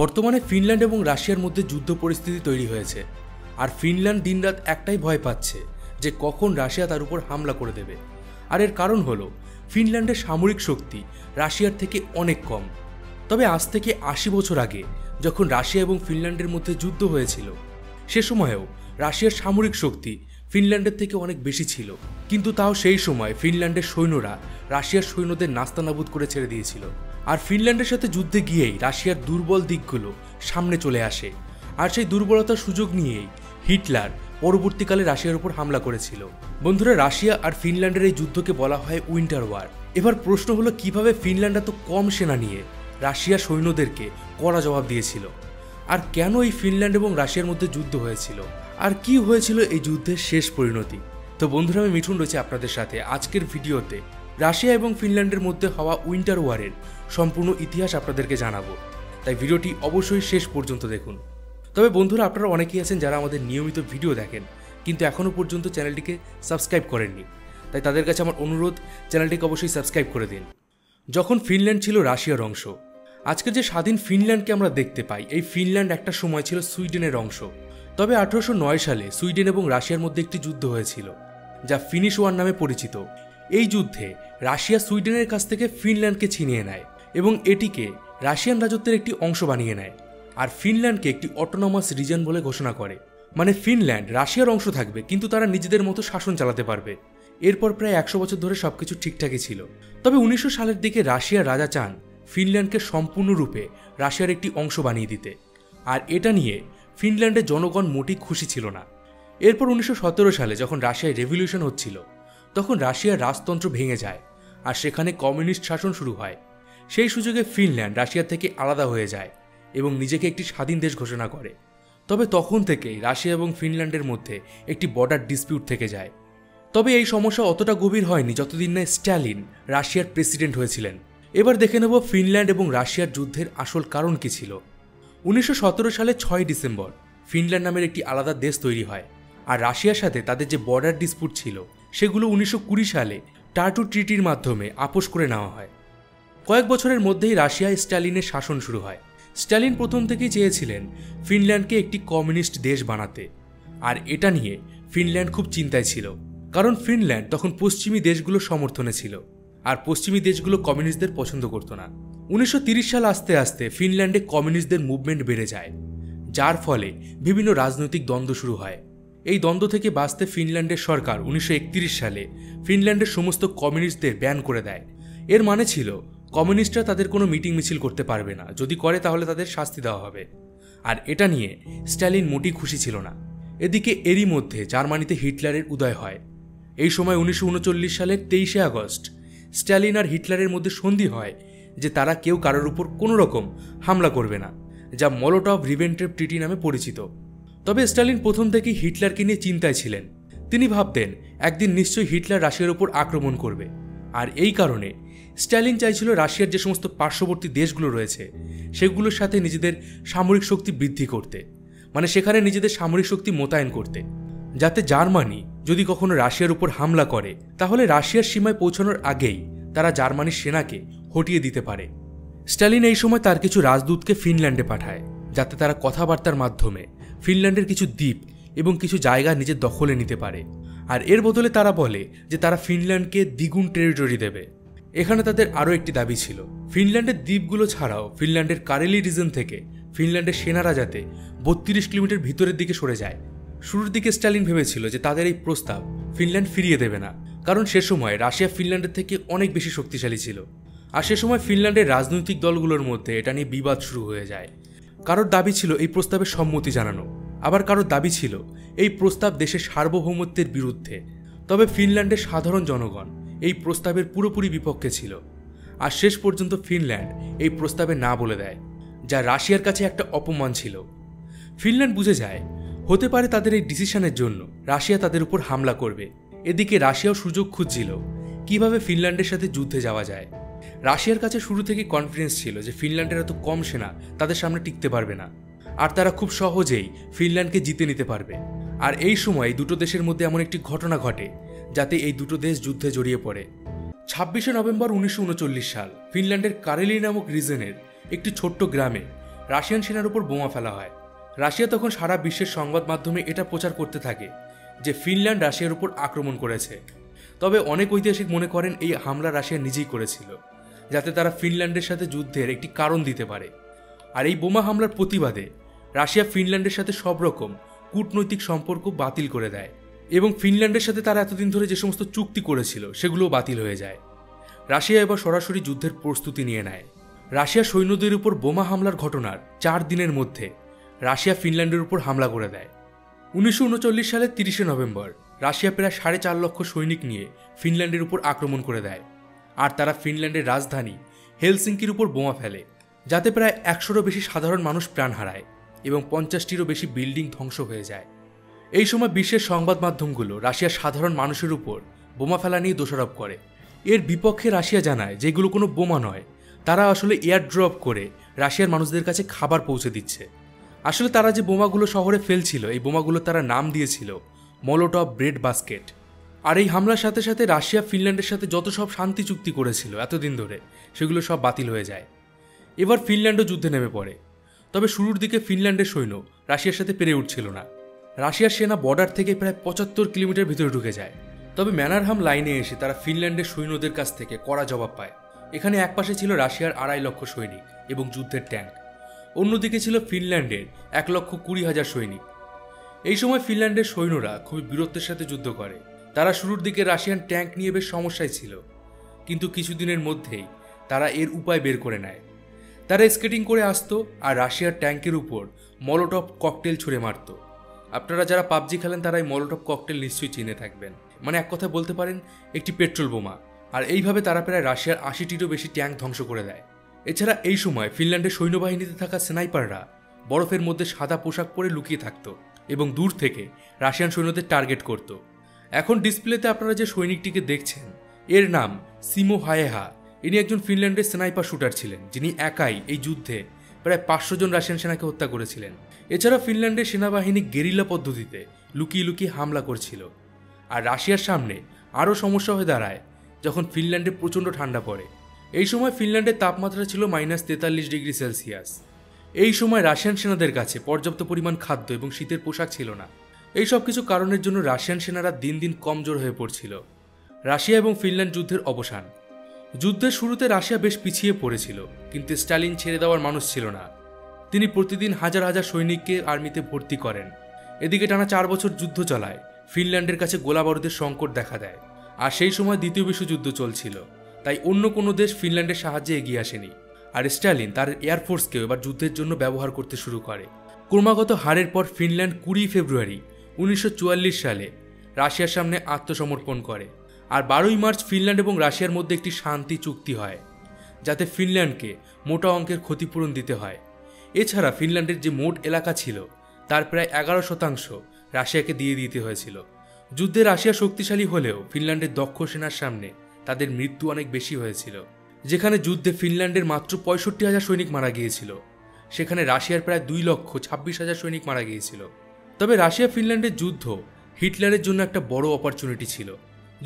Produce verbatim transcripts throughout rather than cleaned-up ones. বর্তমানে ফিনল্যান্ড এবং রাশিয়ার মধ্যে যুদ্ধ পরিস্থিতি তৈরি হয়েছে, আর ফিনল্যান্ড দিনরাত একটাই ভয় পাচ্ছে যে কখন রাশিয়া তার উপর হামলা করে দেবে। আর এর কারণ হলো ফিনল্যান্ডের সামরিক শক্তি রাশিয়ার থেকে অনেক কম। তবে আজ থেকে আশি বছর আগে যখন রাশিয়া এবং ফিনল্যান্ডের মধ্যে যুদ্ধ হয়েছিল, সে সময়েও রাশিয়ার সামরিক শক্তি ফিনল্যান্ডের থেকে অনেক বেশি ছিল, কিন্তু তাও সেই সময় ফিনল্যান্ডের সৈন্যরা রাশিয়ার সৈন্যদের নাস্তানাবুদ করে ছেড়ে দিয়েছিল। আর ফিনল্যান্ডের সাথে যুদ্ধে গিয়েই রাশিয়ার দুর্বল দিকগুলো সামনে চলে আসে, আর সেই দুর্বলতার সুযোগ নিয়েই হিটলার পরবর্তীকালে রাশিয়ার উপর হামলা করেছিল। বন্ধুরা, রাশিয়া আর ফিনল্যান্ডের এই যুদ্ধকে বলা হয় উইন্টার ওয়ার। এবার প্রশ্ন হলো কিভাবে ফিনল্যান্ড এত কম সেনা নিয়ে রাশিয়ার সৈন্যদেরকে কড়া জবাব দিয়েছিল, আর কেন এই ফিনল্যান্ড এবং রাশিয়ার মধ্যে যুদ্ধ হয়েছিল, আর কি হয়েছিল এই যুদ্ধের শেষ পরিণতি। তো বন্ধুরা, আমি মিঠুন রয়েছে আপনাদের সাথে। আজকের ভিডিওতে রাশিয়া এবং ফিনল্যান্ডের মধ্যে হওয়া উইন্টার ওয়ারের সম্পূর্ণ ইতিহাস আপনাদেরকে জানাবো, তাই ভিডিওটি অবশ্যই শেষ পর্যন্ত দেখুন। তবে বন্ধুরা, আপনারা অনেকেই আছেন যারা আমাদের নিয়মিত ভিডিও দেখেন কিন্তু এখনও পর্যন্ত চ্যানেলটিকে সাবস্ক্রাইব করেননি, তাই তাদের কাছে আমার অনুরোধ, চ্যানেলটিকে অবশ্যই সাবস্ক্রাইব করে দিন। যখন ফিনল্যান্ড ছিল রাশিয়ার অংশ, আজকে যে স্বাধীন ফিনল্যান্ডকে আমরা দেখতে পাই, এই ফিনল্যান্ড একটা সময় ছিল সুইডেনের অংশ। তবে আঠারোশো নয় সালে সুইডেন এবং রাশিয়ার মধ্যে একটি যুদ্ধ হয়েছিল যা ফিনিশ ওয়ার নামে পরিচিত। এই যুদ্ধে রাশিয়া সুইডেনের কাছ থেকে ফিনল্যান্ডকে ছিনিয়ে নেয় এবং এটিকে রাশিয়ান রাজত্বের একটি অংশ বানিয়ে নেয়, আর ফিনল্যান্ডকে একটি অটোনমাস রিজন বলে ঘোষণা করে। মানে ফিনল্যান্ড রাশিয়ার অংশ থাকবে কিন্তু তারা নিজেদের মতো শাসন চালাতে পারবে। এরপর প্রায় একশো বছর ধরে সবকিছু ঠিকঠাকই ছিল। তবে উনিশশো সালের দিকে রাশিয়ার রাজা চান ফিনল্যান্ডকে সম্পূর্ণরূপে রাশিয়ার একটি অংশ বানিয়ে দিতে, আর এটা নিয়ে ফিনল্যান্ডের জনগণ মোটেই খুশি ছিল না। এরপর উনিশশো সতেরো সালে যখন রাশিয়ায় রেভলিউশন হচ্ছিল, তখন রাশিয়ার রাজতন্ত্র ভেঙে যায় আর সেখানে কমিউনিস্ট শাসন শুরু হয়। সেই সুযোগে ফিনল্যান্ড রাশিয়া থেকে আলাদা হয়ে যায় এবং নিজেকে একটি স্বাধীন দেশ ঘোষণা করে। তবে তখন থেকেই রাশিয়া এবং ফিনল্যান্ডের মধ্যে একটি বর্ডার ডিসপিউট থেকে যায়। তবে এই সমস্যা অতটা গভীর হয়নি যতদিন না স্ট্যালিন রাশিয়ার প্রেসিডেন্ট হয়েছিলেন। এবার দেখে নেব ফিনল্যান্ড এবং রাশিয়ার যুদ্ধের আসল কারণ কী ছিল। উনিশশো সতেরো সালে ছয় ডিসেম্বর ফিনল্যান্ড নামের একটি আলাদা দেশ তৈরি হয়, আর রাশিয়ার সাথে তাদের যে বর্ডার ডিসপিউট ছিল সেগুলো উনিশশো কুড়ি সালে টার্টু ট্রিটির মাধ্যমে আপোষ করে নেওয়া হয়। কয়েক বছরের মধ্যেই রাশিয়ায় স্ট্যালিনের শাসন শুরু হয়। স্ট্যালিন প্রথম থেকেই চেয়েছিলেন ফিনল্যান্ডকে একটি কমিউনিস্ট দেশ বানাতে, আর এটা নিয়ে ফিনল্যান্ড খুব চিন্তায় ছিল, কারণ ফিনল্যান্ড তখন পশ্চিমী দেশগুলোর সমর্থনে ছিল আর পশ্চিমী দেশগুলো কমিউনিস্টদের পছন্দ করত না। উনিশশো তিরিশ সাল আস্তে আস্তে ফিনল্যান্ডে কমিউনিস্টদের মুভমেন্ট বেড়ে যায়, যার ফলে বিভিন্ন রাজনৈতিক দ্বন্দ্ব শুরু হয়। এই দ্বন্দ্ব থেকে বাঁচতে ফিনল্যান্ডের সরকার উনিশশো একত্রিশ সালে ফিনল্যান্ডের সমস্ত কমিউনিস্টদের ব্যান করে দেয়। এর মানে ছিল কমিউনিস্টরা তাদের কোনো মিটিং মিছিল করতে পারবে না, যদি করে তাহলে তাদের শাস্তি দেওয়া হবে, আর এটা নিয়ে স্ট্যালিন মোটেই খুশি ছিল না। এদিকে এরই মধ্যে জার্মানিতে হিটলারের উদয় হয়। এই সময় উনিশশো উনচল্লিশ সালের তেইশে আগস্ট স্ট্যালিন আর হিটলারের মধ্যে সন্ধি হয় যে তারা কেউ কারোর উপর কোনো রকম হামলা করবে না, যা মলোটভ রিভেন্ট্রেপ ট্রিটি নামে পরিচিত। তবে স্ট্যালিন প্রথম থেকেই হিটলারকে নিয়ে চিন্তায় ছিলেন। তিনি ভাবতেন একদিন নিশ্চয়ই হিটলার রাশিয়ার উপর আক্রমণ করবে, আর এই কারণে স্ট্যালিন চাইছিল রাশিয়ার যে সমস্ত পার্শ্ববর্তী দেশগুলো রয়েছে সেগুলোর সাথে নিজেদের সামরিক শক্তি বৃদ্ধি করতে, মানে সেখানে নিজেদের সামরিক শক্তি মোতায়েন করতে, যাতে জার্মানি যদি কখনো রাশিয়ার উপর হামলা করে তাহলে রাশিয়ার সীমায় পৌঁছানোর আগেই তারা জার্মানির সেনাকে হটিয়ে দিতে পারে। স্ট্যালিন এই সময় তার কিছু রাজদূতকে ফিনল্যান্ডে পাঠায় যাতে তারা কথাবার্তার মাধ্যমে ফিনল্যান্ডের কিছু দ্বীপ এবং কিছু জায়গা নিজের দখলে নিতে পারে, আর এর বদলে তারা বলে যে তারা ফিনল্যান্ডকে দ্বিগুণ টেরিটরি দেবে। এখানে তাদের আরও একটি দাবি ছিল, ফিনল্যান্ডের দ্বীপগুলো ছাড়াও ফিনল্যান্ডের কারেলি রিজন থেকে ফিনল্যান্ডের সেনারা যাতে বত্রিশ কিলোমিটার ভিতরের দিকে সরে যায়। শুরুর দিকে স্ট্যালিন ভেবেছিল যে তাদের এই প্রস্তাব ফিনল্যান্ড ফিরিয়ে দেবে না, কারণ সে সময় রাশিয়া ফিনল্যান্ডের থেকে অনেক বেশি শক্তিশালী ছিল। আর সে সময় ফিনল্যান্ডের রাজনৈতিক দলগুলোর মধ্যে এটা নিয়ে বিবাদ শুরু হয়ে যায়। কারোর দাবি ছিল এই প্রস্তাবে সম্মতি জানানো, আবার কারোর দাবি ছিল এই প্রস্তাব দেশের সার্বভৌমত্বের বিরুদ্ধে। তবে ফিনল্যান্ডের সাধারণ জনগণ এই প্রস্তাবের পুরোপুরি বিপক্ষে ছিল, আর শেষ পর্যন্ত ফিনল্যান্ড এই প্রস্তাবে না বলে দেয়, যা রাশিয়ার কাছে একটা অপমান ছিল। ফিনল্যান্ড বুঝে যায় হতে পারে তাদের এই ডিসিশনের জন্য রাশিয়া তাদের উপর হামলা করবে। এদিকে রাশিয়াও সুযোগ খুঁজছিল কিভাবে ফিনল্যান্ডের সাথে যুদ্ধে যাওয়া যায়। রাশিয়ার কাছে শুরু থেকে কনফিডেন্স ছিল যে ফিনল্যান্ডের এত কম সেনা তাদের সামনে টিকতে পারবে না, আর তারা খুব সহজেই ফিনল্যান্ডকে জিতে নিতে পারবে। আর এই সময় দুটো দেশের মধ্যে এমন একটি ঘটনা ঘটে যাতে এই দুটো দেশ যুদ্ধে জড়িয়ে পড়ে। ছাব্বিশে নভেম্বর উনিশশো উনচল্লিশ সাল ফিনল্যান্ডের কারেলি নামক রিজনের একটি ছোট্ট গ্রামে রাশিয়ান সেনার উপর বোমা ফেলা হয়। রাশিয়া তখন সারা বিশ্বের সংবাদ মাধ্যমে এটা প্রচার করতে থাকে যে ফিনল্যান্ড রাশিয়ার উপর আক্রমণ করেছে। তবে অনেক ঐতিহাসিক মনে করেন এই হামলা রাশিয়া নিজেই করেছিল, যাতে তারা ফিনল্যান্ডের সাথে যুদ্ধের একটি কারণ দিতে পারে। আর এই বোমা হামলার প্রতিবাদে রাশিয়া ফিনল্যান্ডের সাথে সব রকম কূটনৈতিক সম্পর্ক বাতিল করে দেয় এবং ফিনল্যান্ডের সাথে তারা এতদিন ধরে যে সমস্ত চুক্তি করেছিল সেগুলোও বাতিল হয়ে যায়। রাশিয়া এবার সরাসরি যুদ্ধের প্রস্তুতি নিয়ে নেয়। রাশিয়া সৈন্যদের উপর বোমা হামলার ঘটনার চার দিনের মধ্যে রাশিয়া ফিনল্যান্ডের উপর হামলা করে দেয়। উনিশশো উনচল্লিশ সালের তিরিশে নভেম্বর রাশিয়া প্রায় সাড়ে চার লক্ষ সৈনিক নিয়ে ফিনল্যান্ডের উপর আক্রমণ করে দেয় আর তারা ফিনল্যান্ডের রাজধানী হেলসিঙ্কির উপর বোমা ফেলে, যাতে প্রায় একশোরও বেশি সাধারণ মানুষ প্রাণ হারায় এবং পঞ্চাশটিরও বেশি বিল্ডিং ধ্বংস হয়ে যায়। এই সময় বিশ্বের সংবাদ মাধ্যমগুলো রাশিয়ার সাধারণ মানুষের উপর বোমা ফেলা নিয়ে দোষারোপ করে। এর বিপক্ষে রাশিয়া জানায় যেগুলো কোনো বোমা নয়, তারা আসলে এয়ার ড্রপ করে রাশিয়ার মানুষদের কাছে খাবার পৌঁছে দিচ্ছে। আসলে তারা যে বোমাগুলো শহরে ফেলছিল এই বোমাগুলো তারা নাম দিয়েছিল মলোটভ ব্রেড বাস্কেট। আর এই হামলার সাথে সাথে রাশিয়া ফিনল্যান্ডের সাথে যত সব শান্তি চুক্তি করেছিল এতদিন ধরে সেগুলো সব বাতিল হয়ে যায়। এবার ফিনল্যান্ডও যুদ্ধে নেমে পড়ে। তবে শুরুর দিকে ফিনল্যান্ডের সৈন্য রাশিয়ার সাথে পেরে উঠছিল না। রাশিয়ার সেনা বর্ডার থেকে প্রায় পঁচাত্তর কিলোমিটার ভিতরে ঢুকে যায়। তবে ম্যানারহাম লাইনে এসে তারা ফিনল্যান্ডের সৈন্যদের কাছ থেকে কড়া জবাব পায়। এখানে একপাশে ছিল রাশিয়ার আড়াই লক্ষ সৈনিক এবং যুদ্ধের ট্যাঙ্ক, অন্যদিকে ছিল ফিনল্যান্ডের এক লক্ষ কুড়ি হাজার সৈনিক। এই সময় ফিনল্যান্ডের সৈন্যরা খুবই বীরত্বের সাথে যুদ্ধ করে। তারা শুরুর দিকে রাশিয়ান ট্যাঙ্ক নিয়ে বেশ সমস্যায় ছিল, কিন্তু কিছুদিনের মধ্যেই তারা এর উপায় বের করে নেয়। তারা স্কেটিং করে আসতো আর রাশিয়ার ট্যাঙ্কের উপর মলোটভ ককটেল ছুঁড়ে মারত। আপনারা যারা পাবজি খেলেন তারা এই মলোটভ ককটেল নিশ্চয়ই চিনে থাকবেন, মানে এক কথায় বলতে পারেন একটি পেট্রোল বোমা। আর এইভাবে তারা প্রায় রাশিয়ার আশিটিরও বেশি ট্যাঙ্ক ধ্বংস করে দেয়। এছাড়া এই সময় ফিনল্যান্ডের সৈন্যবাহিনীতে থাকা স্নাইপাররা বরফের মধ্যে সাদা পোশাক পরে লুকিয়ে থাকত এবং দূর থেকে রাশিয়ান সৈন্যদের টার্গেট করত। এখন ডিসপ্লেতে আপনারা যে সৈনিকটিকে দেখছেন এর নাম সিমো হায়েহা। ইনি একজন ফিনল্যান্ডের স্নাইপার শুটার ছিলেন, যিনি একাই এই যুদ্ধে প্রায় পাঁচশো জন রাশিয়ান সেনাকে হত্যা করেছিলেন। এছাড়া ফিনল্যান্ডের সেনাবাহিনী গেরিলা পদ্ধতিতে লুকিয়ে লুকিয়ে হামলা করছিল। আর রাশিয়ার সামনে আরও সমস্যা হয়ে দাঁড়ায় যখন ফিনল্যান্ডে প্রচণ্ড ঠান্ডা পড়ে। এই সময় ফিনল্যান্ডের তাপমাত্রা ছিল মাইনাস তেতাল্লিশ ডিগ্রি সেলসিয়াস। এই সময় রাশিয়ান সেনাদের কাছে পর্যাপ্ত পরিমাণ খাদ্য এবং শীতের পোশাক ছিল না। এই সব কিছু কারণের জন্য রাশিয়ান সেনারা দিন দিন কমজোর হয়ে পড়ছিল। রাশিয়া এবং ফিনল্যান্ড যুদ্ধের অবসান। যুদ্ধের শুরুতে রাশিয়া বেশ পিছিয়ে পড়েছিল, কিন্তু স্টালিন ছেড়ে দেওয়ার মানুষ ছিল না। তিনি প্রতিদিন হাজার হাজার সৈনিককে আর্মিতে ভর্তি করেন। এদিকে টানা চার বছর যুদ্ধ চলায় ফিনল্যান্ডের কাছে গোলাবারুদের সংকট দেখা দেয়। আর সেই সময় দ্বিতীয় বিশ্বযুদ্ধ চলছিল, তাই অন্য কোনো দেশ ফিনল্যান্ডের সাহায্যে এগিয়ে আসেনি। আর স্টালিন তার এয়ারফোর্সকেও এবার যুদ্ধের জন্য ব্যবহার করতে শুরু করে। ক্রমাগত হারের পর ফিনল্যান্ড কুড়ি ফেব্রুয়ারি উনিশশো চুয়াল্লিশ সালে রাশিয়ার সামনে আত্মসমর্পণ করে। আর বারোই মার্চ ফিনল্যান্ড এবং রাশিয়ার মধ্যে একটি শান্তি চুক্তি হয়, যাতে ফিনল্যান্ডকে মোটা অঙ্কের ক্ষতিপূরণ দিতে হয়। এছাড়া ফিনল্যান্ডের যে মোট এলাকা ছিল তার প্রায় এগারো শতাংশ রাশিয়াকে দিয়ে দিতে হয়েছিল। যুদ্ধে রাশিয়া শক্তিশালী হলেও ফিনল্যান্ডের দক্ষ সেনার সামনে তাদের মৃত্যু অনেক বেশি হয়েছিল। যেখানে যুদ্ধে ফিনল্যান্ডের মাত্র পঁয়ষট্টি হাজার সৈনিক মারা গিয়েছিল, সেখানে রাশিয়ার প্রায় দুই লক্ষ ছাব্বিশ হাজার সৈনিক মারা গিয়েছিল। তবে রাশিয়া ফিনল্যান্ডের যুদ্ধ হিটলারের জন্য একটা বড় অপরচুনিটি ছিল।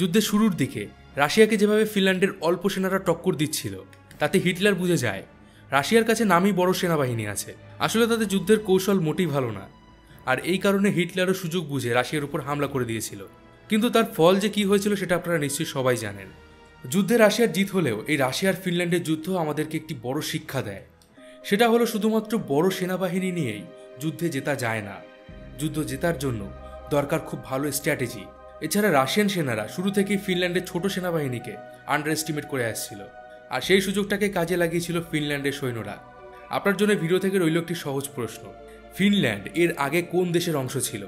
যুদ্ধের শুরুর দিকে রাশিয়াকে যেভাবে ফিনল্যান্ডের অল্প সেনারা টক্কর দিচ্ছিল তাতে হিটলার বুঝে যায় রাশিয়ার কাছে নামই বড় সেনাবাহিনী আছে। আসলে তাদের যুদ্ধের কৌশল মোটেই ভালো না। আর এই কারণে হিটলারও সুযোগ বুঝে রাশিয়ার উপর হামলা করে দিয়েছিল, কিন্তু তার ফল যে কী হয়েছিল সেটা আপনারা নিশ্চয়ই সবাই জানেন। যুদ্ধে রাশিয়ার জিত হলেও এই রাশিয়ার ফিনল্যান্ডের যুদ্ধ আমাদেরকে একটি বড় শিক্ষা দেয়। সেটা হলো শুধুমাত্র বড় সেনাবাহিনী নিয়েই যুদ্ধে জেতা যায় না। যুদ্ধ জেতার জন্য দরকার খুব ভালো স্ট্র্যাটেজি। এছাড়া রাশিয়ান সেনারা শুরু থেকেই ফিনল্যান্ডের ছোট সেনাবাহিনীকে আন্ডার এস্টিমেট করে আসছিল, আর সেই সুযোগটাকে কাজে লাগিয়েছিল ফিনল্যান্ডের সৈন্যরা। আপনার জন্য ভিডিও থেকে রইল একটি সহজ প্রশ্ন, ফিনল্যান্ড এর আগে কোন দেশের অংশ ছিল?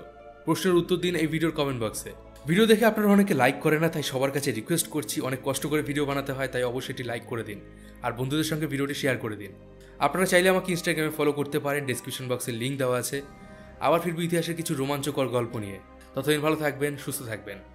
প্রশ্নের উত্তর দিন এই ভিডিওর কমেন্ট বক্সে। ভিডিও দেখে আপনারা অনেকে লাইক করে না, তাই সবার কাছে রিকোয়েস্ট করছি, অনেক কষ্ট করে ভিডিও বানাতে হয়, তাই অবশ্যই এটি লাইক করে দিন আর বন্ধুদের সঙ্গে ভিডিওটি শেয়ার করে দিন। আপনারা চাইলে আমাকে ইনস্টাগ্রামে ফলো করতে পারেন, ডেসক্রিপশন বক্সে লিঙ্ক দেওয়া আছে। আবার ফিরবো ইতিহাসের কিছু রোমাঞ্চকর গল্প নিয়ে। ততদিন ভালো থাকবেন, সুস্থ থাকবেন।